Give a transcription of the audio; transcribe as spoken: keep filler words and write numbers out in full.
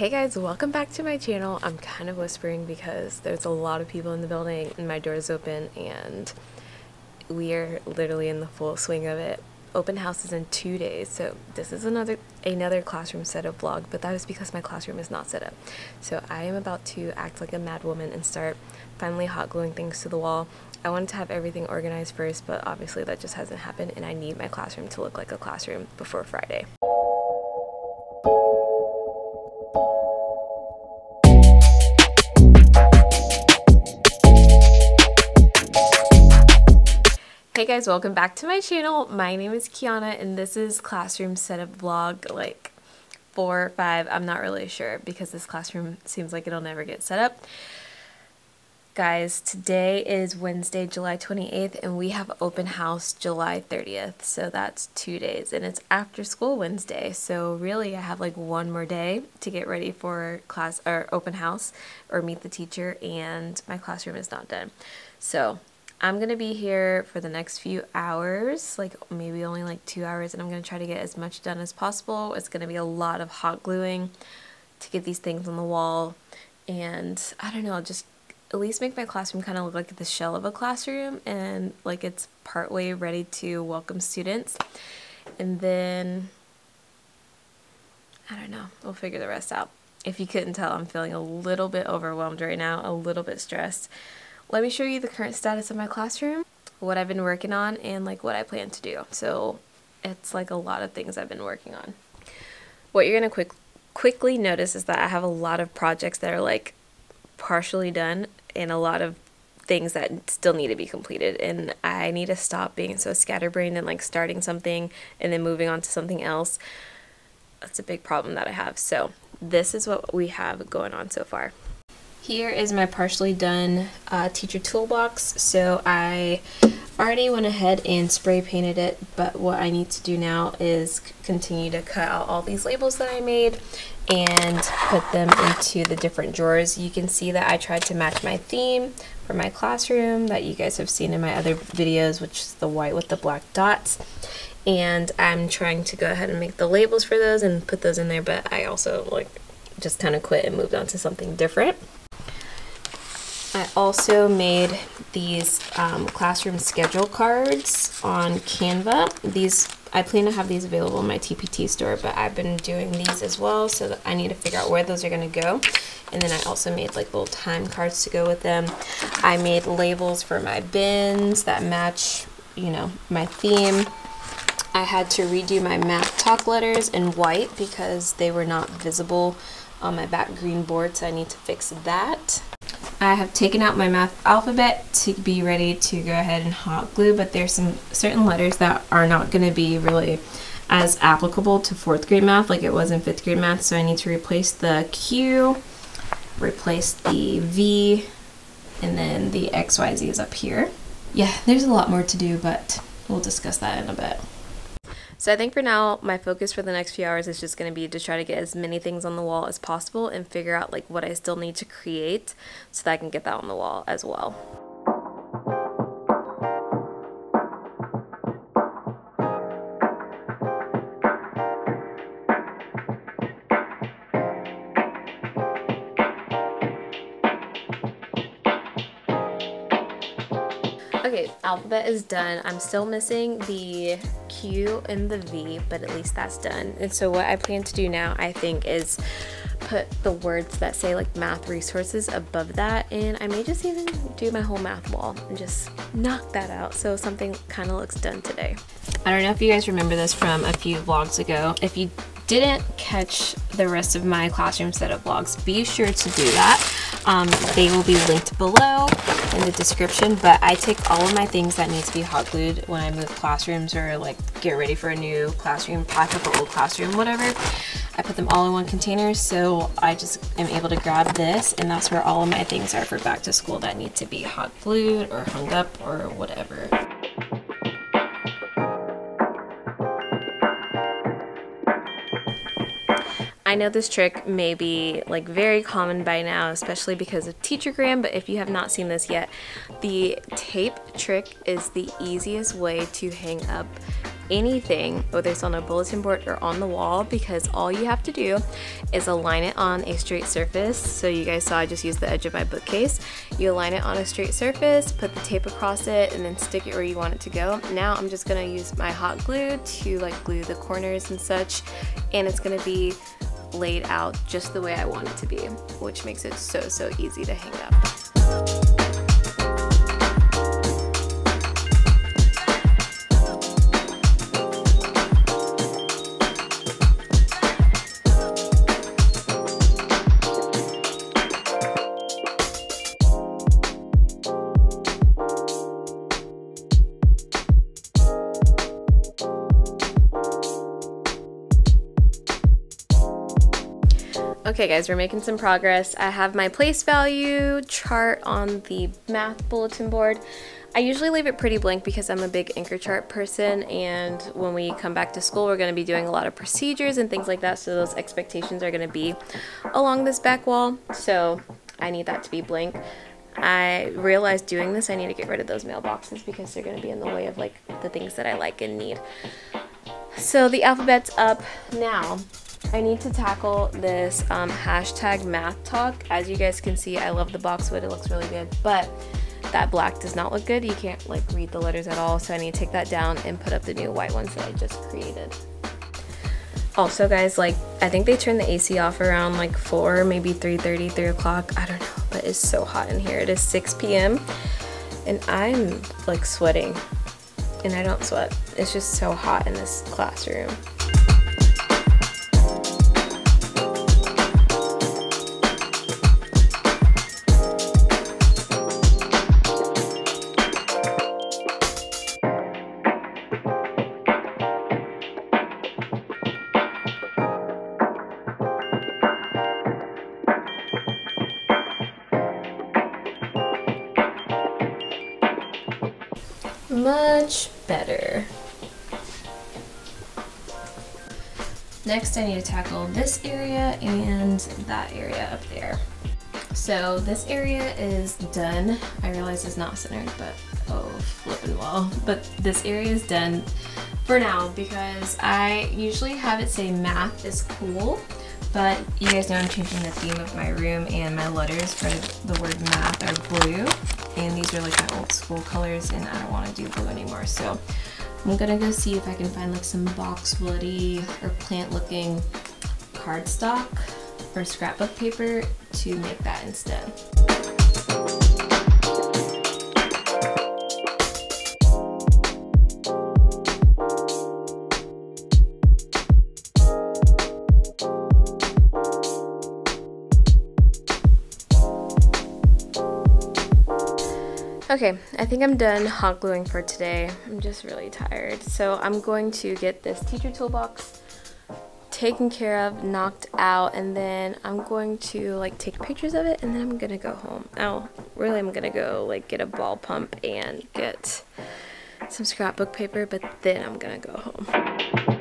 Hey guys, welcome back to my channel. I'm kind of whispering because there's a lot of people in the building and my door's open and we are literally in the full swing of it. Open house is in two days, so this is another another classroom setup vlog, but that was because my classroom is not set up. So I am about to act like a mad woman and start finally hot gluing things to the wall. I wanted to have everything organized first, but obviously that just hasn't happened and I need my classroom to look like a classroom before Friday. Hey guys, welcome back to my channel. My name is Keanna and this is classroom setup vlog like four or five. I'm not really sure because this classroom seems like it'll never get set up. Guys, today is Wednesday, July twenty-eighth, and we have open house July thirtieth, so that's two days and it's after school Wednesday. So really I have like one more day to get ready for class or open house or meet the teacher, and my classroom is not done. So I'm gonna be here for the next few hours, like maybe only like two hours, and I'm gonna try to get as much done as possible. It's gonna be a lot of hot gluing to get these things on the wall, and I don't know, just at least make my classroom kind of look like the shell of a classroom and like it's partway ready to welcome students. And then, I don't know, we'll figure the rest out. If you couldn't tell, I'm feeling a little bit overwhelmed right now, a little bit stressed. Let me show you the current status of my classroom, what I've been working on, and like what I plan to do. So it's like a lot of things I've been working on. What you're gonna quick, quickly notice is that I have a lot of projects that are like partially done and a lot of things that still need to be completed, and I need to stop being so scatterbrained and like starting something and then moving on to something else. That's a big problem that I have. So this is what we have going on so far. Here is my partially done uh, teacher toolbox. So I already went ahead and spray painted it, but what I need to do now is continue to cut out all these labels that I made and put them into the different drawers. You can see that I tried to match my theme for my classroom that you guys have seen in my other videos, which is the white with the black dots. And I'm trying to go ahead and make the labels for those and put those in there, but I also like just kind of quit and moved on to something different. I also made these um, classroom schedule cards on Canva. These, I plan to have these available in my T P T store, but I've been doing these as well, so that I need to figure out where those are gonna go. And then I also made like little time cards to go with them. I made labels for my bins that match, you know, my theme. I had to redo my math talk letters in white because they were not visible on my back green board, so I need to fix that. I have taken out my math alphabet to be ready to go ahead and hot glue, but there's some certain letters that are not going to be really as applicable to fourth grade math like it was in fifth grade math, so I need to replace the Q, replace the V, and then the X Y Z is up here. Yeah, there's a lot more to do, but we'll discuss that in a bit. So I think for now, my focus for the next few hours is just going to be to try to get as many things on the wall as possible and figure out like what I still need to create so that I can get that on the wall as well. Okay, alphabet is done. I'm still missing the Q and the V, but at least that's done. And so what I plan to do now, I think, is put the words that say like math resources above that, and I may just even do my whole math wall and just knock that out so something kind of looks done today. I don't know if you guys remember this from a few vlogs ago. If you didn't catch the rest of my classroom setup vlogs, be sure to do that. Um, they will be linked below in the description, but I take all of my things that need to be hot glued when I move classrooms or like get ready for a new classroom, pack up an old classroom, whatever. I put them all in one container, so I just am able to grab this, and that's where all of my things are for back to school that need to be hot glued or hung up or whatever. I know this trick may be like very common by now, especially because of TeacherGram, but if you have not seen this yet, the tape trick is the easiest way to hang up anything, whether it's on a bulletin board or on the wall, because all you have to do is align it on a straight surface. So you guys saw I just used the edge of my bookcase. You align it on a straight surface, put the tape across it, and then stick it where you want it to go. Now I'm just gonna use my hot glue to like glue the corners and such, and it's gonna be laid out just the way I want it to be, which makes it so, so easy to hang up. Okay guys, we're making some progress. I have my place value chart on the math bulletin board. I usually leave it pretty blank because I'm a big anchor chart person, and when we come back to school we're going to be doing a lot of procedures and things like that, so those expectations are going to be along this back wall, so I need that to be blank. I realized doing this I need to get rid of those mailboxes because they're going to be in the way of like the things that I like and need. So the alphabet's up now. I need to tackle this um, hashtag math talk. As you guys can see, I love the boxwood, it looks really good, but that black does not look good. You can't like read the letters at all, so I need to take that down and put up the new white ones that I just created. Also guys, like I think they turned the A C off around like four, maybe three thirty, three o'clock, I don't know, but it's so hot in here. It is six p m and I'm like sweating, and I don't sweat. It's just so hot in this classroom. Much better. Next, I need to tackle this area and that area up there. So this area is done. I realize it's not centered, but oh, flipping well. But this area is done for now because I usually have it say math is cool, but you guys know I'm changing the theme of my room, and my letters for the word math are blue. And these are like my old school colors, and I don't want to do blue anymore, so I'm gonna go see if I can find like some boxwoody or plant looking cardstock or scrapbook paper to make that instead. Okay, I think I'm done hot gluing for today. I'm just really tired. So I'm going to get this teacher toolbox taken care of, knocked out, and then I'm going to like take pictures of it, and then I'm gonna go home. Oh, really I'm gonna go like get a ball pump and get some scrapbook paper, but then I'm gonna go home.